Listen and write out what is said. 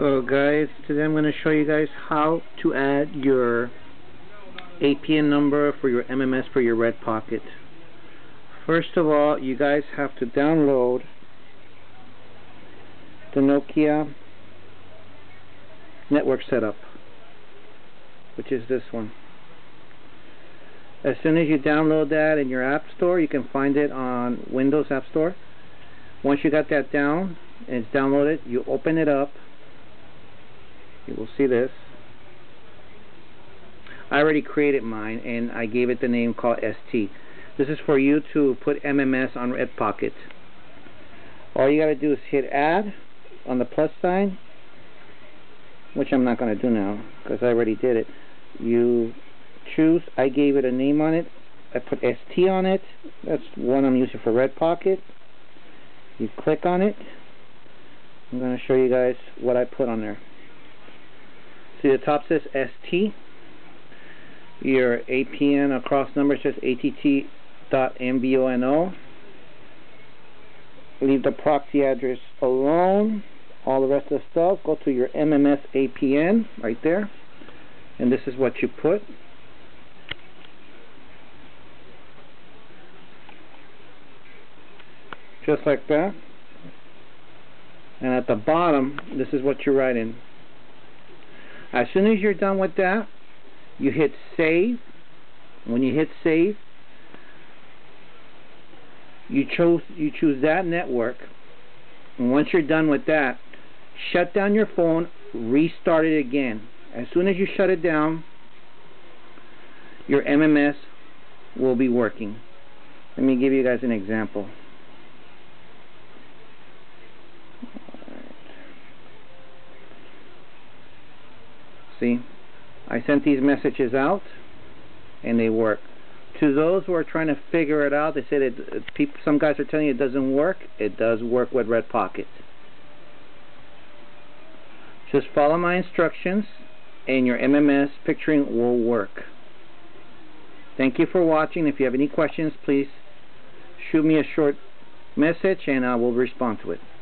Hello guys, today I'm going to show you guys how to add your APN number for your MMS for your Red Pocket. First of all, you guys have to download the Nokia Network Setup, which is this one. As soon as you download that in your App Store, you can find it on Windows App Store. Once you got that down and it's downloaded, you open it up. You will see this. I already created mine and I gave it the name called ST. This is for you to put MMS on Red Pocket. All you gotta do is hit add on the plus sign, which I'm not gonna do now because I already did it. You choose, I gave it a name on it, I put ST on it, that's one I'm using for Red Pocket. You click on it. I'm gonna show you guys what I put on there. See, the top says ST. Your APN across number says ATT.mbono. Leave the proxy address alone. All the rest of the stuff. Go to your MMS APN right there. And this is what you put. Just like that. And at the bottom, this is what you write in. As soon as you're done with that, you hit save. When you hit save, you choose that network. And once you're done with that, shut down your phone, restart it again. As soon as you shut it down, your MMS will be working. Let me give you guys an example. See, I sent these messages out and they work. To those who are trying to figure it out, they say that some guys are telling you it doesn't work. It does work with Red Pocket. Just follow my instructions and your MMS picturing will work. Thank you for watching. If you have any questions, please shoot me a short message and I will respond to it.